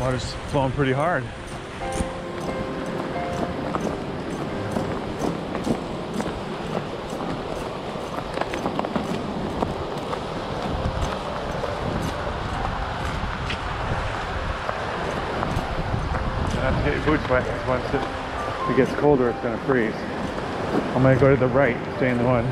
Water's flowing pretty hard. You have to get your boots wet because once it gets colder, it's going to freeze. I'm going to go to the right, stay in the one.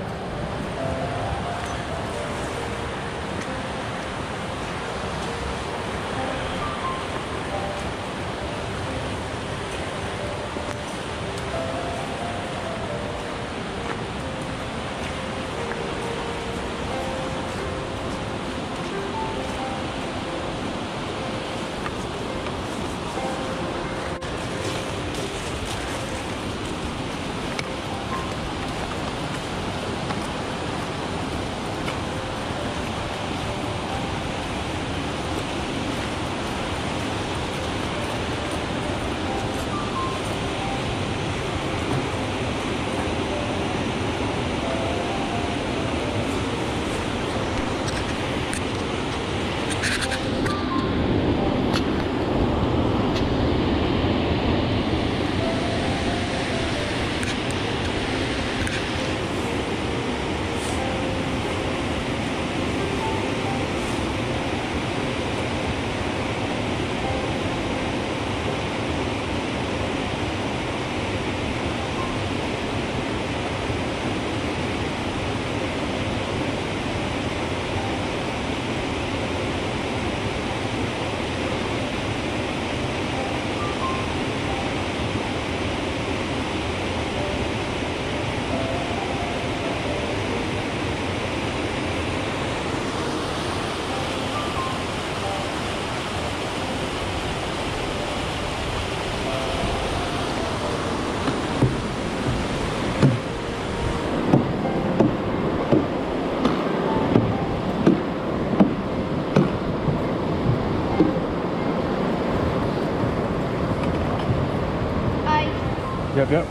Yep.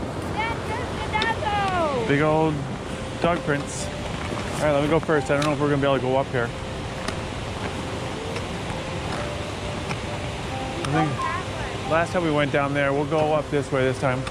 Big old dog prints. All right, let me go first. I don't know if we're gonna be able to go up here. I think last time we went down there, we'll go up this way this time.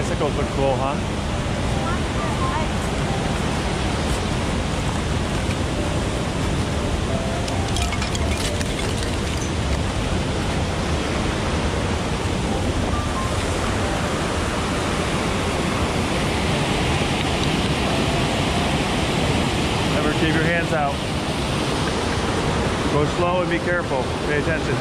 Bicycles look cool, huh? Never keep your hands out. Go slow and be careful. Pay attention.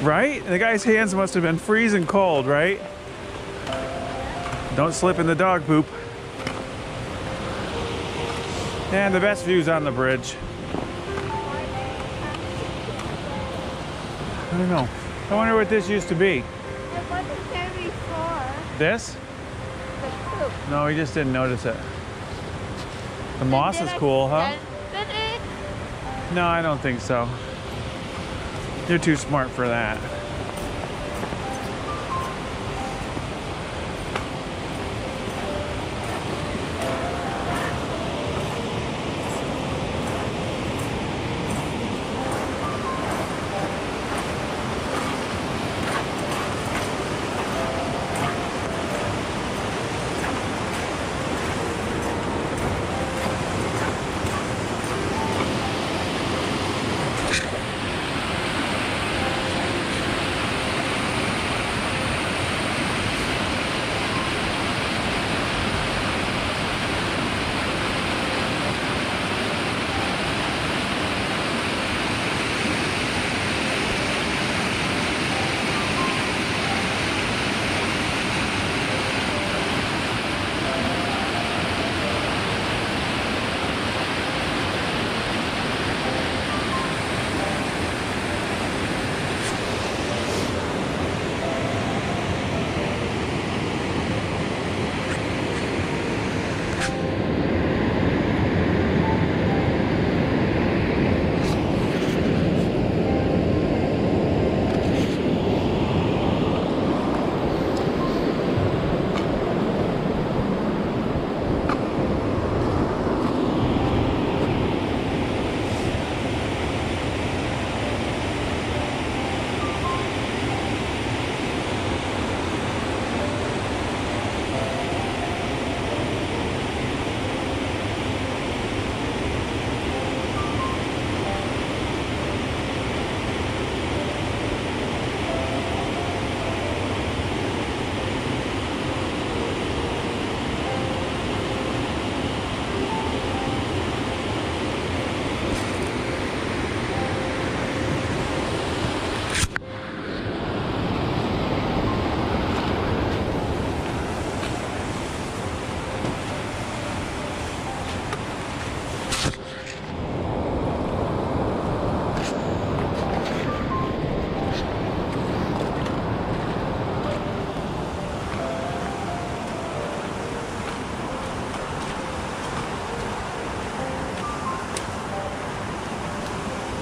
Right? The guy's hands must have been freezing cold, right? Don't slip in the dog poop. And the best view's on the bridge. I don't know. I wonder what this used to be. It wasn't there before. This? The poop. No, we just didn't notice it. The moss is cool, huh? No, I don't think so. You're too smart for that.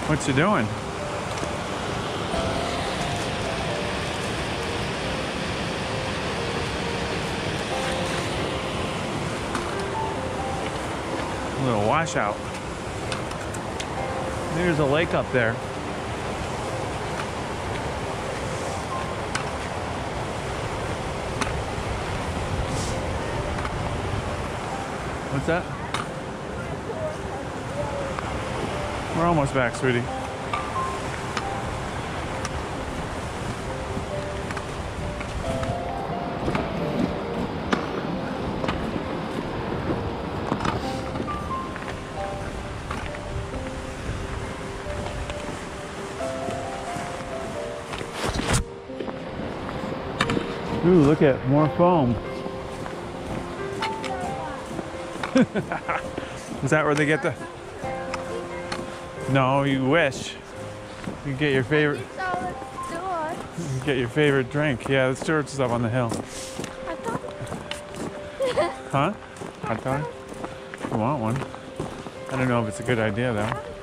What you doing? A little washout. There's a lake up there. What's that? We're almost back, sweetie. Ooh, look at more foam. Is that where they get the? No, you wish. You get your favorite. You get your favorite drink. Yeah, the Stewart's is up on the hill. Huh? Hot dog? I want one. I don't know if it's a good idea though.